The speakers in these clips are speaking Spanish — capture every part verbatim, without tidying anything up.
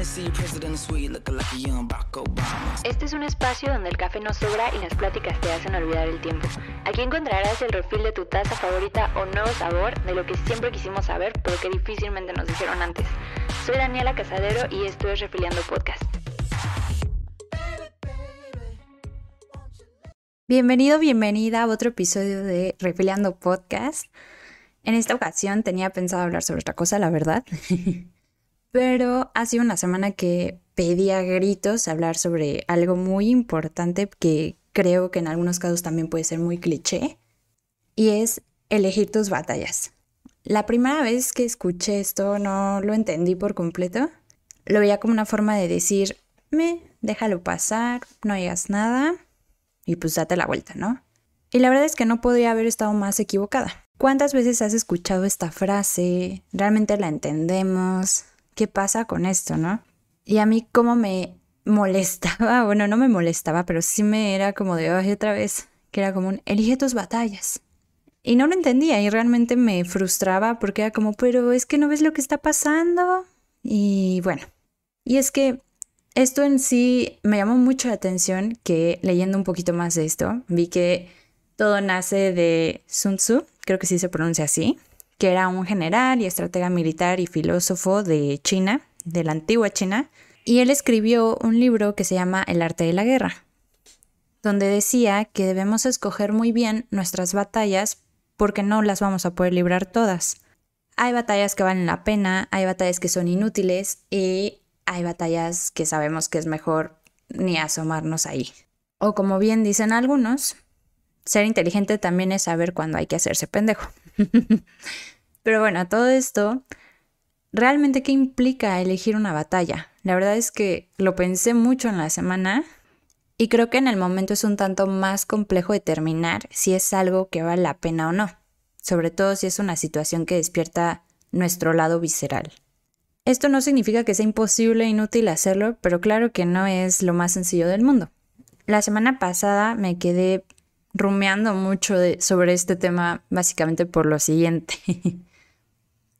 Este es un espacio donde el café no sobra y las pláticas te hacen olvidar el tiempo. Aquí encontrarás el refil de tu taza favorita o nuevo sabor de lo que siempre quisimos saber, pero que difícilmente nos dijeron antes. Soy Daniela Casadero y esto es Refileando Podcast. Bienvenido, bienvenida a otro episodio de Refileando Podcast. En esta ocasión tenía pensado hablar sobre otra cosa, la verdad. Pero ha sido una semana que pedí a gritos hablar sobre algo muy importante que creo que en algunos casos también puede ser muy cliché. Y es elegir tus batallas. La primera vez que escuché esto no lo entendí por completo. Lo veía como una forma de decir, me, déjalo pasar, no digas nada y pues date la vuelta, ¿no? Y la verdad es que no podría haber estado más equivocada. ¿Cuántas veces has escuchado esta frase? ¿Realmente la entendemos? ¿Qué pasa con esto, no? Y a mí como me molestaba, bueno, no me molestaba, pero sí me era como de oh, otra vez, que era como un elige tus batallas. Y no lo entendía y realmente me frustraba porque era como, pero es que no ves lo que está pasando. Y bueno, y es que esto en sí me llamó mucho la atención que leyendo un poquito más de esto, vi que todo nace de Sun Tzu, creo que sí se pronuncia así, que era un general y estratega militar y filósofo de China, de la antigua China, y él escribió un libro que se llama El arte de la guerra, donde decía que debemos escoger muy bien nuestras batallas porque no las vamos a poder librar todas. Hay batallas que valen la pena, hay batallas que son inútiles y hay batallas que sabemos que es mejor ni asomarnos ahí. O como bien dicen algunos, ser inteligente también es saber cuándo hay que hacerse pendejo. Pero bueno, todo esto, ¿realmente qué implica elegir una batalla? La verdad es que lo pensé mucho en la semana. Y creo que en el momento es un tanto más complejo determinar si es algo que vale la pena o no, sobre todo si es una situación que despierta nuestro lado visceral. Esto no significa que sea imposible e inútil hacerlo, pero claro que no es lo más sencillo del mundo. La semana pasada me quedé rumeando mucho de, sobre este tema básicamente por lo siguiente.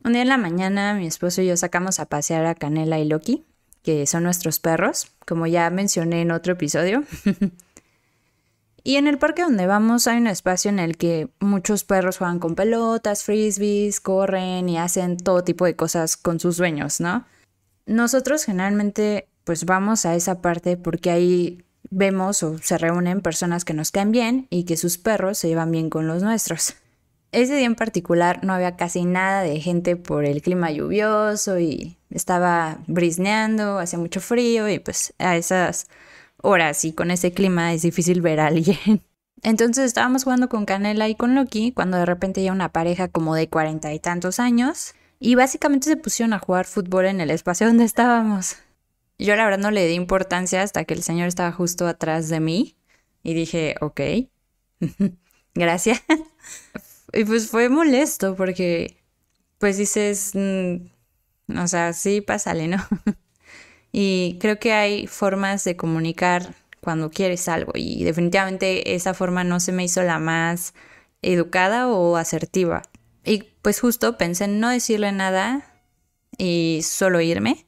Un día en la mañana mi esposo y yo sacamos a pasear a Canela y Loki, que son nuestros perros, como ya mencioné en otro episodio. Y en el parque donde vamos hay un espacio en el que muchos perros juegan con pelotas, frisbees, corren y hacen todo tipo de cosas con sus dueños, ¿no? Nosotros generalmente pues vamos a esa parte porque ahí vemos o se reúnen personas que nos caen bien y que sus perros se llevan bien con los nuestros. Ese día en particular no había casi nada de gente por el clima lluvioso y estaba brisneando, hacía mucho frío y pues a esas horas y con ese clima es difícil ver a alguien. Entonces estábamos jugando con Canela y con Loki cuando de repente llega una pareja como de cuarenta y tantos años y básicamente se pusieron a jugar fútbol en el espacio donde estábamos. Yo la verdad no le di importancia hasta que el señor estaba justo atrás de mí y dije, ok, gracias. Y pues fue molesto porque pues dices, mm, o sea, sí, pásale, ¿no? Y creo que hay formas de comunicar cuando quieres algo y definitivamente esa forma no se me hizo la más educada o asertiva. Y pues justo pensé en no decirle nada y solo irme.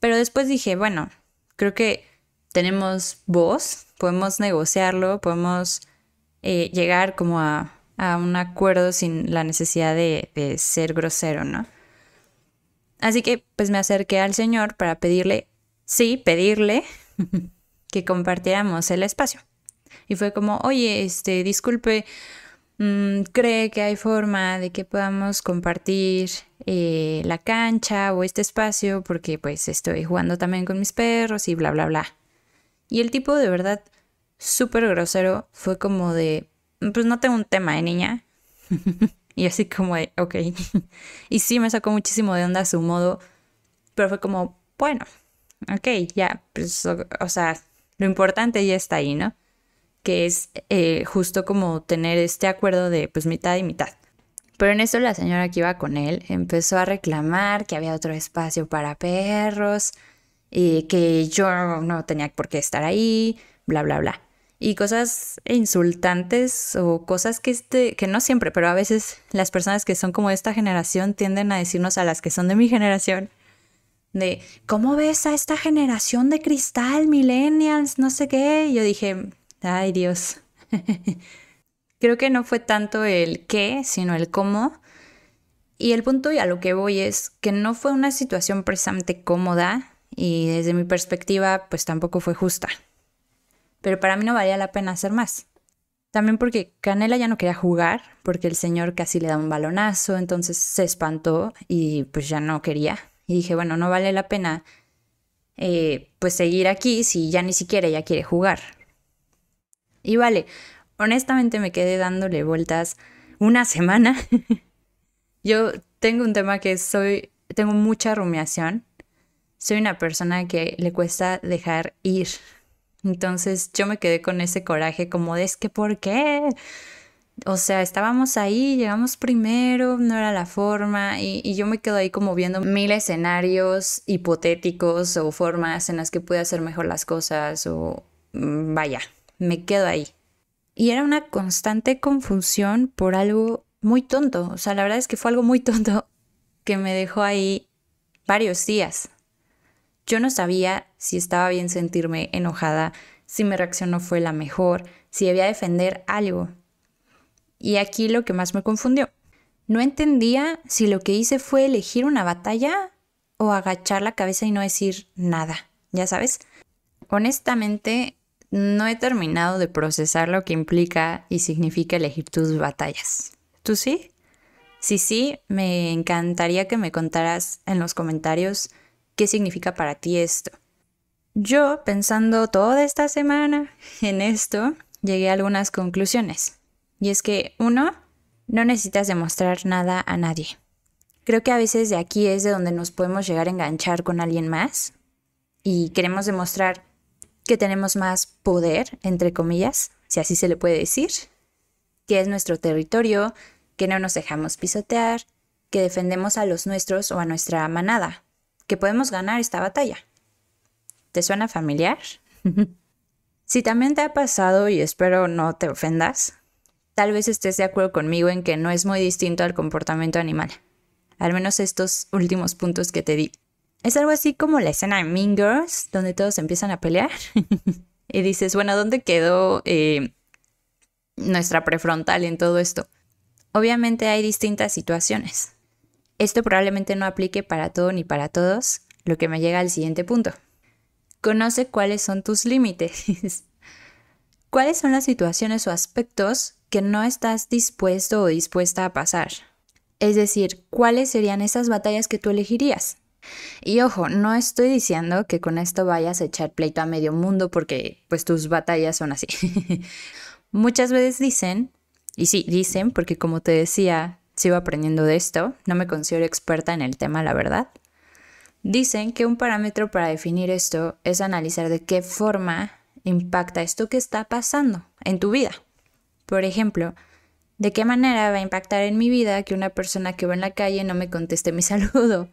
Pero después dije, bueno, creo que tenemos voz, podemos negociarlo, podemos eh, llegar como a... a un acuerdo sin la necesidad de, de ser grosero, ¿no? Así que pues me acerqué al señor para pedirle, sí, pedirle que compartiéramos el espacio. Y fue como, oye, este, disculpe, ¿cree que hay forma de que podamos compartir eh, la cancha o este espacio? Porque pues estoy jugando también con mis perros y bla, bla, bla. Y el tipo de verdad súper grosero fue como de, pues no tengo un tema, ¿eh, niña? Y así como de, ok. Y sí, me sacó muchísimo de onda a su modo. Pero fue como, bueno, ok, ya. Pues, o, o sea, lo importante ya está ahí, ¿no? Que es eh, justo como tener este acuerdo de, pues, mitad y mitad. Pero en eso la señora que iba con él empezó a reclamar que había otro espacio para perros. Y que yo no tenía por qué estar ahí, bla, bla, bla. Y cosas insultantes o cosas que, este, que no siempre, pero a veces las personas que son como de esta generación tienden a decirnos a las que son de mi generación de ¿cómo ves a esta generación de cristal, millennials, no sé qué? Y yo dije, ay Dios. Creo que no fue tanto el qué, sino el cómo. Y el punto y a lo que voy es que no fue una situación precisamente cómoda y desde mi perspectiva pues tampoco fue justa. Pero para mí no valía la pena hacer más. También porque Canela ya no quería jugar, porque el señor casi le da un balonazo, entonces se espantó y pues ya no quería. Y dije, bueno, no vale la pena eh, pues seguir aquí si ya ni siquiera ella quiere jugar. Y vale, honestamente me quedé dándole vueltas una semana. Yo tengo un tema que soy, tengo mucha rumiación. Soy una persona que le cuesta dejar ir. Entonces yo me quedé con ese coraje como de, es que ¿por qué? O sea, estábamos ahí, llegamos primero, no era la forma. Y, y yo me quedo ahí como viendo mil escenarios hipotéticos o formas en las que pude hacer mejor las cosas o vaya, me quedo ahí. Y era una constante confusión por algo muy tonto. O sea, la verdad es que fue algo muy tonto que me dejó ahí varios días. Yo no sabía si estaba bien sentirme enojada, si mi reacción no fue la mejor, si debía defender algo. Y aquí lo que más me confundió. No entendía si lo que hice fue elegir una batalla o agachar la cabeza y no decir nada, ya sabes. Honestamente, no he terminado de procesar lo que implica y significa elegir tus batallas. ¿Tú sí? Si sí, me encantaría que me contaras en los comentarios ¿qué significa para ti esto? Yo, pensando toda esta semana en esto, llegué a algunas conclusiones. Y es que, uno, no necesitas demostrar nada a nadie. Creo que a veces de aquí es de donde nos podemos llegar a enganchar con alguien más. Y queremos demostrar que tenemos más poder, entre comillas, si así se le puede decir. Que es nuestro territorio, que no nos dejamos pisotear, que defendemos a los nuestros o a nuestra manada, que podemos ganar esta batalla. ¿Te suena familiar? Si también te ha pasado, y espero no te ofendas, tal vez estés de acuerdo conmigo en que no es muy distinto al comportamiento animal. Al menos estos últimos puntos que te di. Es algo así como la escena de Mean Girls, donde todos empiezan a pelear. Y dices, bueno, ¿dónde quedó eh, nuestra prefrontal en todo esto? Obviamente hay distintas situaciones. Esto probablemente no aplique para todo ni para todos, lo que me llega al siguiente punto. Conoce cuáles son tus límites. ¿Cuáles son las situaciones o aspectos que no estás dispuesto o dispuesta a pasar? Es decir, ¿cuáles serían esas batallas que tú elegirías? Y ojo, no estoy diciendo que con esto vayas a echar pleito a medio mundo porque pues tus batallas son así. Muchas veces dicen, y sí, dicen porque como te decía, sigo aprendiendo de esto, no me considero experta en el tema, la verdad. Dicen que un parámetro para definir esto es analizar de qué forma impacta esto que está pasando en tu vida. Por ejemplo, ¿de qué manera va a impactar en mi vida que una persona que va en la calle no me conteste mi saludo?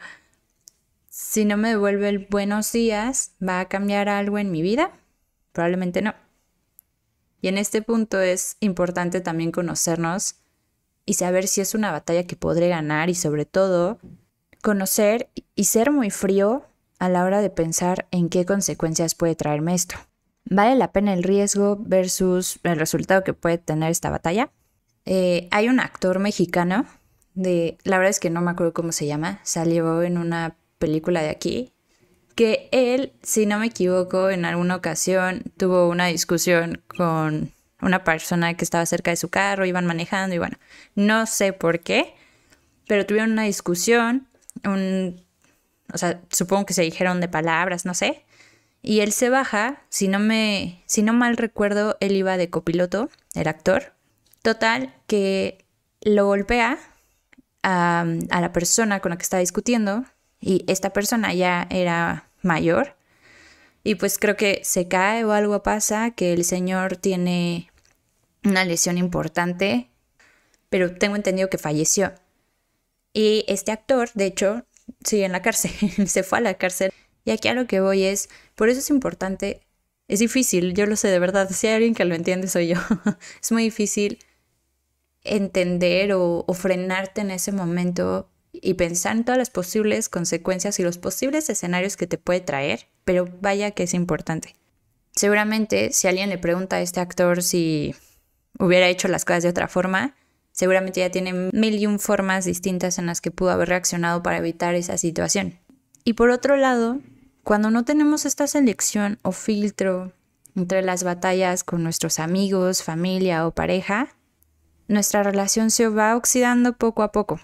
Si no me devuelve el buenos días, ¿va a cambiar algo en mi vida? Probablemente no. Y en este punto es importante también conocernos y saber si es una batalla que podré ganar y sobre todo conocer y ser muy frío a la hora de pensar en qué consecuencias puede traerme esto. ¿Vale la pena el riesgo versus el resultado que puede tener esta batalla? Eh, hay un actor mexicano, de, la verdad es que no me acuerdo cómo se llama, salió en una película de aquí, que él, si no me equivoco, en alguna ocasión tuvo una discusión con una persona que estaba cerca de su carro, iban manejando y bueno, no sé por qué, pero tuvieron una discusión, un, o sea, supongo que se dijeron de palabras, no sé, y él se baja, si no me, si no mal recuerdo, él iba de copiloto, el actor, total, que lo golpea a, a la persona con la que estaba discutiendo y esta persona ya era mayor y pues creo que se cae o algo pasa, que el señor tiene una lesión importante, pero tengo entendido que falleció. Y este actor, de hecho, sigue en la cárcel, se fue a la cárcel. Y aquí a lo que voy es, por eso es importante, es difícil, yo lo sé de verdad, si hay alguien que lo entiende soy yo. Es muy difícil entender o, o frenarte en ese momento y pensar en todas las posibles consecuencias y los posibles escenarios que te puede traer, pero vaya que es importante. Seguramente si alguien le pregunta a este actor si hubiera hecho las cosas de otra forma, seguramente ya tiene mil y un formas distintas en las que pudo haber reaccionado para evitar esa situación. Y por otro lado, cuando no tenemos esta selección o filtro entre las batallas con nuestros amigos, familia o pareja, nuestra relación se va oxidando poco a poco.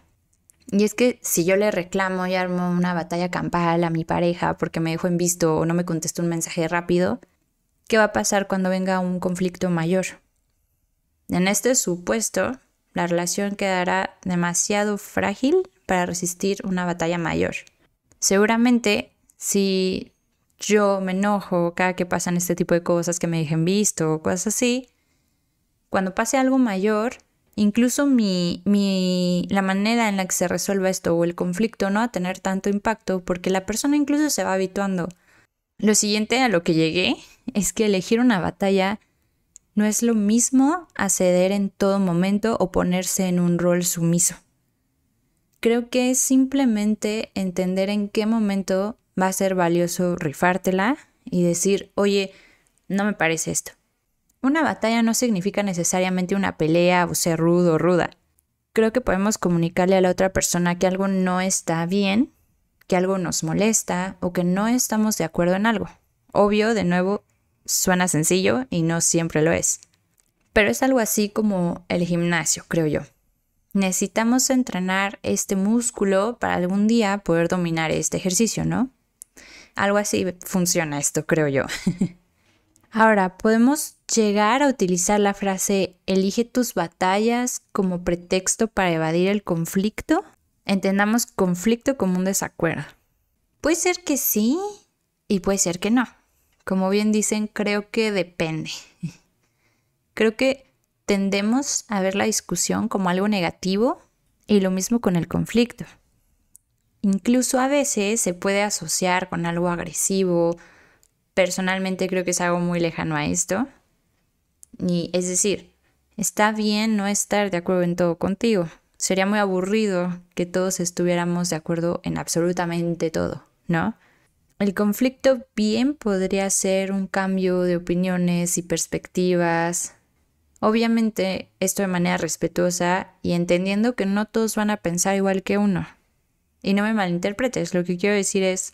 Y es que si yo le reclamo y armo una batalla campal a mi pareja porque me dejó en visto o no me contestó un mensaje rápido, ¿qué va a pasar cuando venga un conflicto mayor? En este supuesto, la relación quedará demasiado frágil para resistir una batalla mayor. Seguramente, si yo me enojo cada que pasan este tipo de cosas que me dejen visto o cosas así, cuando pase algo mayor, incluso mi, mi, la manera en la que se resuelva esto o el conflicto no va a tener tanto impacto porque la persona incluso se va habituando. Lo siguiente a lo que llegué es que elegir una batalla no es lo mismo a ceder en todo momento o ponerse en un rol sumiso. Creo que es simplemente entender en qué momento va a ser valioso rifártela y decir, oye, no me parece esto. Una batalla no significa necesariamente una pelea o ser rudo o ruda. Creo que podemos comunicarle a la otra persona que algo no está bien, que algo nos molesta o que no estamos de acuerdo en algo. Obvio, de nuevo, suena sencillo y no siempre lo es. Pero es algo así como el gimnasio, creo yo. Necesitamos entrenar este músculo para algún día poder dominar este ejercicio, ¿no? Algo así funciona esto, creo yo. Ahora, podemos llegar a utilizar la frase elige tus batallas como pretexto para evadir el conflicto. Entendamos conflicto como un desacuerdo. Puede ser que sí y puede ser que no. Como bien dicen, creo que depende. Creo que tendemos a ver la discusión como algo negativo y lo mismo con el conflicto. Incluso a veces se puede asociar con algo agresivo. Personalmente creo que es algo muy lejano a esto. Y es decir, está bien no estar de acuerdo en todo contigo. Sería muy aburrido que todos estuviéramos de acuerdo en absolutamente todo, ¿no? El conflicto bien podría ser un cambio de opiniones y perspectivas. Obviamente, esto de manera respetuosa y entendiendo que no todos van a pensar igual que uno. Y no me malinterpretes, lo que quiero decir es,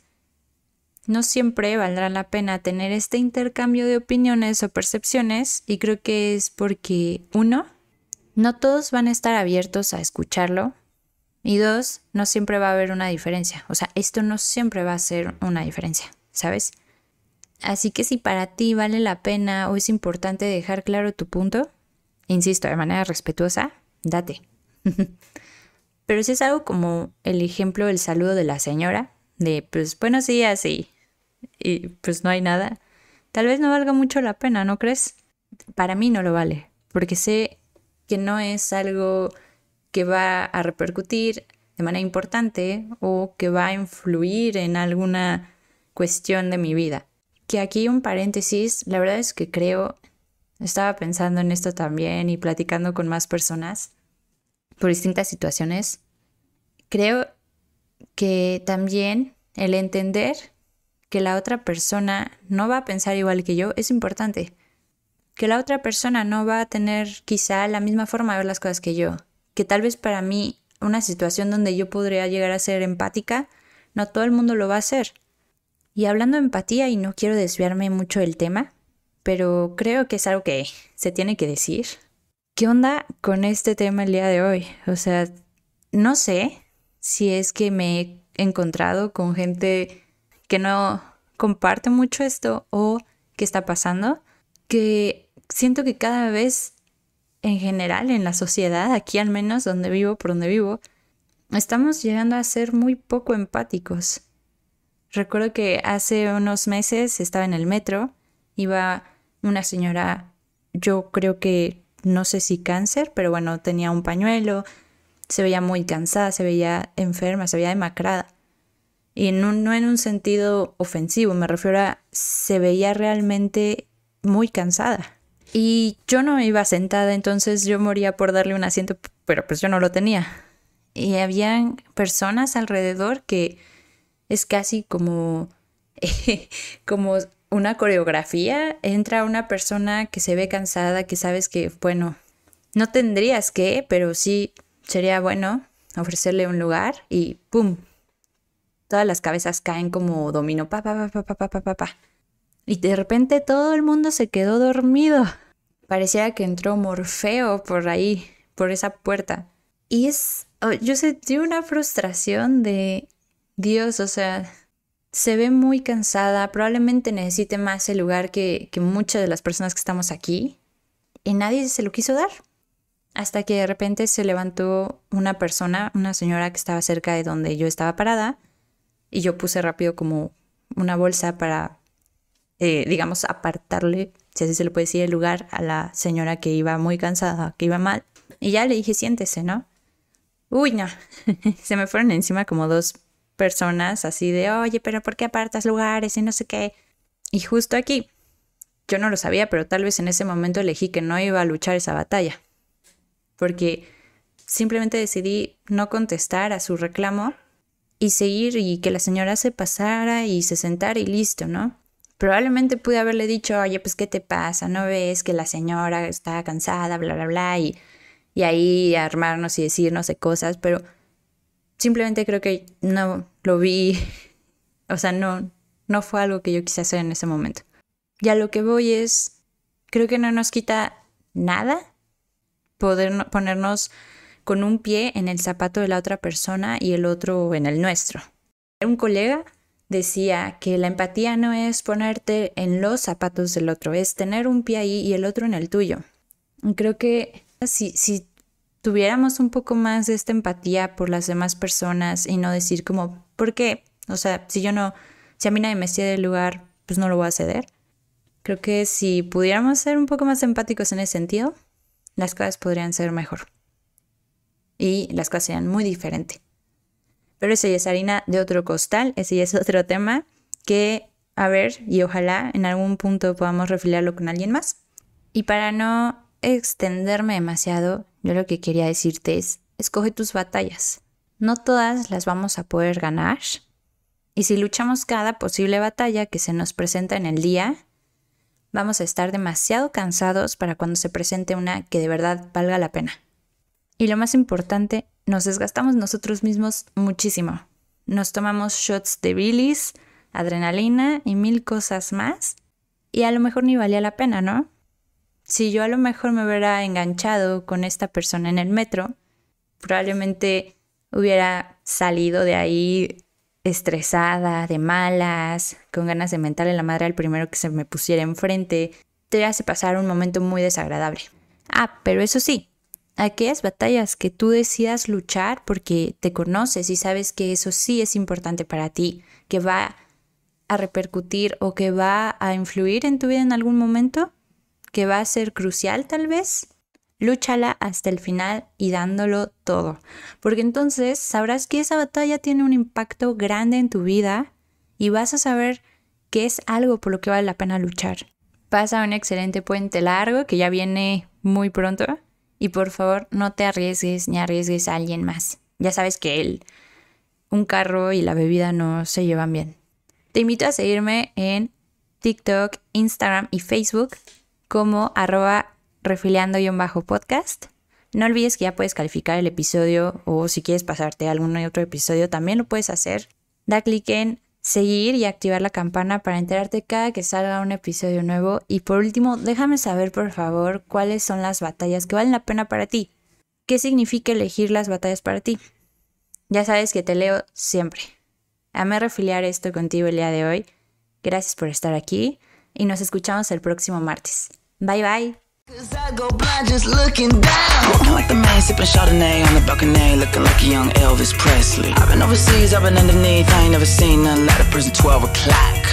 no siempre valdrá la pena tener este intercambio de opiniones o percepciones y creo que es porque, uno, no todos van a estar abiertos a escucharlo y dos, no siempre va a haber una diferencia. O sea, esto no siempre va a ser una diferencia, ¿sabes? Así que si para ti vale la pena o es importante dejar claro tu punto, insisto, de manera respetuosa, date. Pero si es algo como el ejemplo del saludo de la señora, de pues buenos días y... y pues no hay nada, tal vez no valga mucho la pena, ¿no crees? Para mí no lo vale, porque sé que no es algo que va a repercutir de manera importante o que va a influir en alguna cuestión de mi vida. Que aquí un paréntesis, la verdad es que creo, estaba pensando en esto también y platicando con más personas por distintas situaciones, creo que también el entender que la otra persona no va a pensar igual que yo es importante. Que la otra persona no va a tener quizá la misma forma de ver las cosas que yo. Que tal vez para mí una situación donde yo podría llegar a ser empática, no todo el mundo lo va a hacer. Y hablando de empatía, y no quiero desviarme mucho del tema, pero creo que es algo que se tiene que decir. ¿Qué onda con este tema el día de hoy? O sea, no sé si es que me he encontrado con gente que no comparte mucho esto o qué está pasando, que siento que cada vez en general en la sociedad, aquí al menos donde vivo, por donde vivo, estamos llegando a ser muy poco empáticos. Recuerdo que hace unos meses estaba en el metro, iba una señora, yo creo que, no sé si cáncer, pero bueno, tenía un pañuelo, se veía muy cansada, se veía enferma, se veía demacrada. Y no, no en un sentido ofensivo, me refiero a se veía realmente muy cansada. Y yo no iba sentada, entonces yo moría por darle un asiento, pero pues yo no lo tenía. y habían personas alrededor que es casi como, como una coreografía. Entra una persona que se ve cansada, que sabes que, bueno, no tendrías que, pero sí sería bueno ofrecerle un lugar y ¡pum! Todas las cabezas caen como dominó, pa, pa, pa, pa, pa, pa, pa, pa. Y de repente todo el mundo se quedó dormido. Parecía que entró Morfeo por ahí, por esa puerta. Y es, oh, yo sentí una frustración de Dios, o sea, se ve muy cansada, probablemente necesite más el lugar que, que muchas de las personas que estamos aquí. Y nadie se lo quiso dar. Hasta que de repente se levantó una persona, una señora que estaba cerca de donde yo estaba parada. Y yo puse rápido como una bolsa para, eh, digamos, apartarle, si así se le puede decir, el lugar a la señora que iba muy cansada, que iba mal. Y ya le dije, siéntese, ¿no? Uy, no. Se me fueron encima como dos personas así de, oye, pero ¿por qué apartas lugares? Y no sé qué. Y justo aquí, yo no lo sabía, pero tal vez en ese momento elegí que no iba a luchar esa batalla. Porque simplemente decidí no contestar a su reclamo. Y seguir y que la señora se pasara y se sentara y listo, ¿no? Probablemente pude haberle dicho, oye, pues, ¿qué te pasa? ¿No ves que la señora está cansada, bla, bla, bla? Y, y ahí armarnos y decirnos de cosas, pero simplemente creo que no lo vi. O sea, no, no fue algo que yo quise hacer en ese momento. Y a lo que voy es, creo que no nos quita nada poder no, ponernos con un pie en el zapato de la otra persona y el otro en el nuestro. Un colega decía que la empatía no es ponerte en los zapatos del otro, es tener un pie ahí y el otro en el tuyo. Y creo que si, si tuviéramos un poco más de esta empatía por las demás personas y no decir como, ¿por qué? O sea, si yo no, si a mí nadie me cede el lugar, pues no lo voy a ceder. Creo que si pudiéramos ser un poco más empáticos en ese sentido, las cosas podrían ser mejor. Y las cosas eran muy diferentes. Pero eso ya es harina de otro costal, ese ya es otro tema que, a ver, y ojalá en algún punto podamos refilarlo con alguien más. Y para no extenderme demasiado, yo lo que quería decirte es, escoge tus batallas. No todas las vamos a poder ganar. Y si luchamos cada posible batalla que se nos presenta en el día, vamos a estar demasiado cansados para cuando se presente una que de verdad valga la pena. Y lo más importante, nos desgastamos nosotros mismos muchísimo. Nos tomamos shots de bilis, adrenalina y mil cosas más. Y a lo mejor ni valía la pena, ¿no? Si yo a lo mejor me hubiera enganchado con esta persona en el metro, probablemente hubiera salido de ahí estresada, de malas, con ganas de mentarle la madre al primero que se me pusiera enfrente. Te hace pasar un momento muy desagradable. Ah, pero eso sí. Aquellas batallas que tú decidas luchar porque te conoces y sabes que eso sí es importante para ti, que va a repercutir o que va a influir en tu vida en algún momento, que va a ser crucial tal vez, lúchala hasta el final y dándolo todo. Porque entonces sabrás que esa batalla tiene un impacto grande en tu vida y vas a saber que es algo por lo que vale la pena luchar. Pasa un excelente puente largo que ya viene muy pronto. Y por favor, no te arriesgues ni arriesgues a alguien más. Ya sabes que él, un carro y la bebida no se llevan bien. Te invito a seguirme en TikTok, Instagram y Facebook como arroba refileando-podcast. No olvides que ya puedes calificar el episodio o si quieres pasarte algún otro episodio también lo puedes hacer. Da clic en seguir y activar la campana para enterarte cada que salga un episodio nuevo. Y por último, déjame saber por favor cuáles son las batallas que valen la pena para ti. ¿Qué significa elegir las batallas para ti? Ya sabes que te leo siempre. Amé refiliar esto contigo el día de hoy. Gracias por estar aquí y nos escuchamos el próximo martes. Bye bye. Cause I go blind just looking down. Walking like the man, sipping Chardonnay on the balcony, looking like a young Elvis Presley. I've been overseas, I've been underneath, I ain't never seen nothing like a prison twelve o'clock.